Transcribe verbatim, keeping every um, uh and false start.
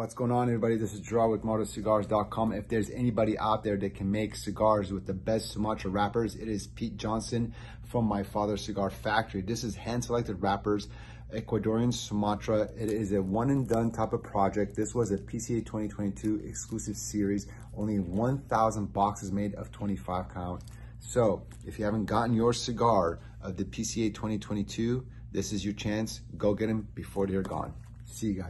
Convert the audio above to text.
What's going on, everybody? This is Draw with Mardo Cigars dot com. If there's anybody out there that can make cigars with the best Sumatra wrappers, it is Pete Johnson from My Father's Cigar Factory. This is hand-selected wrappers, Ecuadorian Sumatra. It is a one-and-done type of project. This was a P C A twenty twenty-two exclusive series. Only one thousand boxes made of twenty-five count. So if you haven't gotten your cigar of the P C A twenty twenty-two, this is your chance. Go get them before they're gone. See you guys.